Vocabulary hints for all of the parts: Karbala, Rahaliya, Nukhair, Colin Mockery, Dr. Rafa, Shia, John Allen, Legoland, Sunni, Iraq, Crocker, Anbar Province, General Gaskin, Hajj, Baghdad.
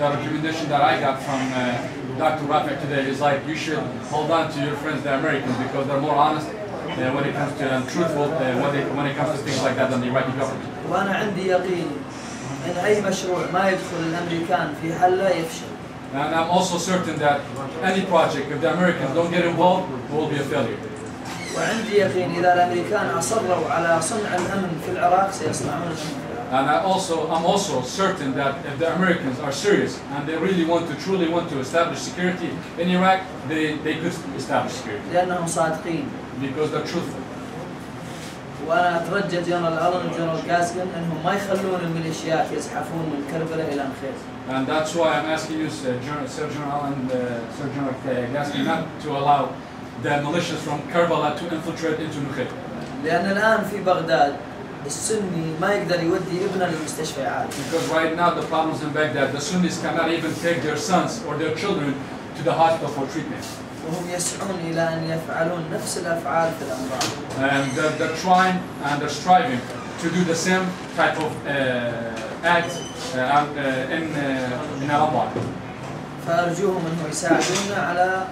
the recommendation that I got from Dr. Rafa today is like, you should hold on to your friends, the Americans, because they're more honest when it comes to truthful when it comes to things like that than the Iraqi government. وأنا عندي يقين إن أي مشروع ما يدخل الأمريكان في حله يفشل. And I'm also certain that any project, if the Americans don't get involved, will be a failure. وعندي يقين إذا الأمريكان أصروا على صنع الأمن في العراق سيصنعون. And I'm also certain that if the Americans are serious and they really truly want to establish security in Iraq, they could establish security. لأنهم صادقين. Because they're truthful. وأنا أترجى جنرال ألن وجنرال جاسكن أنهم ما يخلون الميليشيات يزحفون من كربلاء إلى الخير. And that's why I'm asking you, Sir General Gaskin, not to allow the militias from Karbala to infiltrate into Nukhair. لأن الآن في بغداد السني ما يقدر يودي ابنه للمستشفيات. Because right now the problems in Baghdad, the Sunnis cannot even take their sons or their children to the hospital for treatment. وهم يسعون إلى أن يفعلون نفس الأفعال في الأمراض. And they're trying and they're striving to do the same type of act in Anbar. فأرجوهم أنه يساعدونا على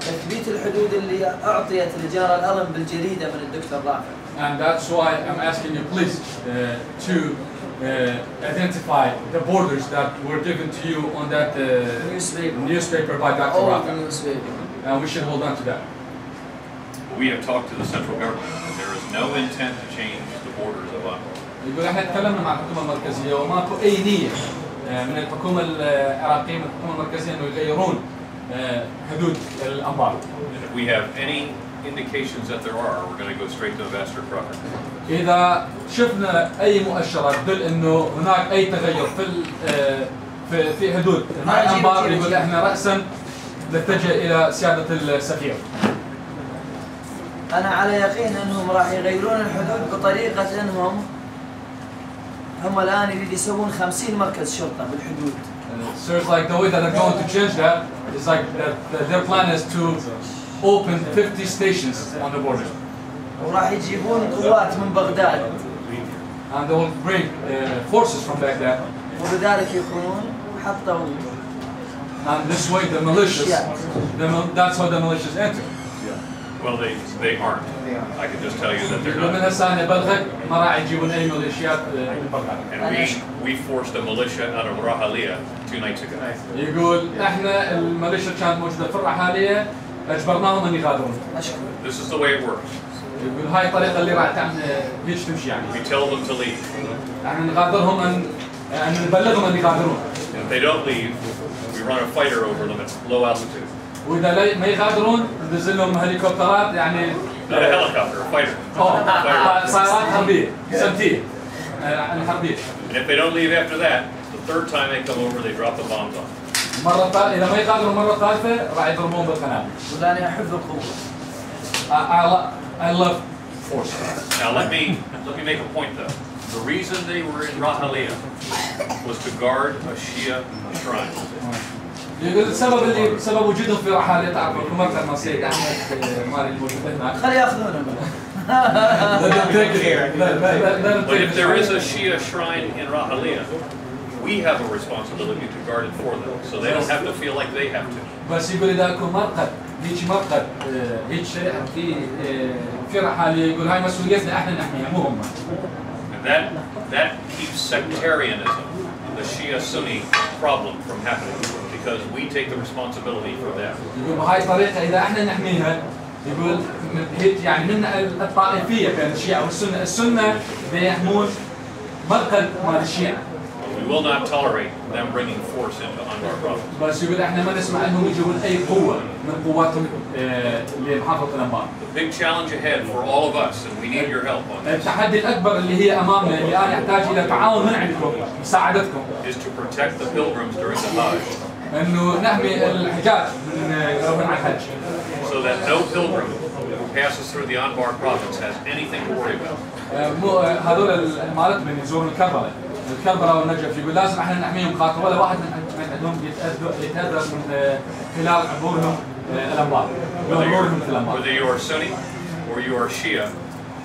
تثبيت الحدود اللي أعطيت لجنرال ألن بالجريدة من الدكتور رافع. And that's why I'm asking you, please, to identify the borders that were given to you on that newspaper by Dr. Rafa. And we should hold on to that. We have talked to the central government, and there is no intent to change the borders of Anbar. يقول احنا تكلمنا مع الحكومة المركزية وماكو أي نية من الحكومة العراقية من الحكومة المركزية إنه يغيرون حدود الأنبار. If we have any indications that there are, we're going to go straight to Ambassador Crocker. إذا شفنا أي مؤشرات تدل إنه هناك أي تغير في حدود الأنبار يقول إحنا رأساً نتجه إلى سيادة السفير. أنا على يقين إنهم راح يغيرون الحدود بطريقة إنهم الآن يريد يسوون 50 مركز شرطة بالحدود. So it's like the way that they're going to change that is like that their plan is to open 50 stations on the border. وراح يجيبون قوات من بغداد. And they will bring forces from Baghdad. وبذلك يكونون حطوا. And this way the militias, that's how the militias enter. Well, they aren't. I can just tell you that they're not. And we forced a militia out of Rahaliya 2 nights ago. يقول احنا الميليشيا كانت موجودة في رحالية. أجبرناهم أن يغادرون. This is the way it works. يقول هاي الطريقة اللي راح تعمل هيش تمشي يعني. We tell them to leave. يعني نغادرهم أن نبلغهم أن يغادرون. If they don't leave, we run a fighter over them at low altitude. وإذا ما يغادرون ننزل لهم هليكوبترات يعني. Not a helicopter, a fighter. طائرات حربية سمتية الحربية. And if they don't leave after that, the third time they come over, they drop the bombs on. إذا ما يغادروا مرة ثالثة راح يضربون بالقنابل. ولأني أحب القوة. I love force. Now let me make a point though. The reason they were in Rahaliya was to guard a Shia shrine. يقول السبب وجودهم في رحالية تعرفون المركز المصري يعني المالي الموجود هناك. خلي يأخذونه. But if there is a Shia shrine in Rahaliya, we have a responsibility to guard it for them, so they don't have to feel like they have to. بس يقول إذا أكو مرقد هيج شيء في رحالية يقول هاي مسؤوليتنا إحنا نحميها مو هم. That keeps sectarianism, the Shia-Sunni problem, from happening because we take the responsibility for that. يقول بهاي الطريقة إذا إحنا نحميها يقول هيج يعني من الطائفية بين الشيعة والسنة السنة بيحمون مرقد مال الشيعة. We will not tolerate them bringing force into Anbar Province. The big challenge ahead for all of us, and we need your help on this, is to protect the pilgrims during the Hajj, so that no pilgrim who passes through the Anbar Province has anything to worry about. الكربلاء والنجف يقول لازم احنا نحميهم خاطر ولا واحد من عندهم يتهدد من خلال عبورهم الانبار. Whether you are Sunni or you are Shia,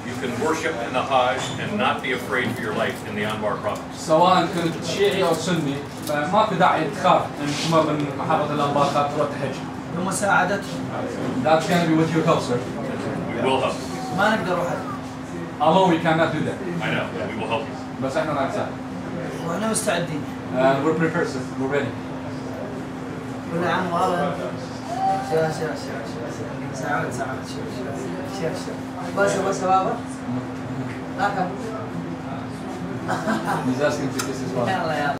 You can worship in the Hajj and not be afraid for your life in the Anbar Province. سواء كنت شيعي أو سني ما في داعي تخاف إن تمر من محافظة الأنبار تروح تحج. ومساعدتهم. That's going to be with your help, sir. We will help. ما نقدر وحدنا. Although we cannot do that. I know. We will help you. بس إحنا نساعد. وأنا مستعدين. We're prepared, sir. We're ready. كل عام وأنت شاف. He's asking for this as well.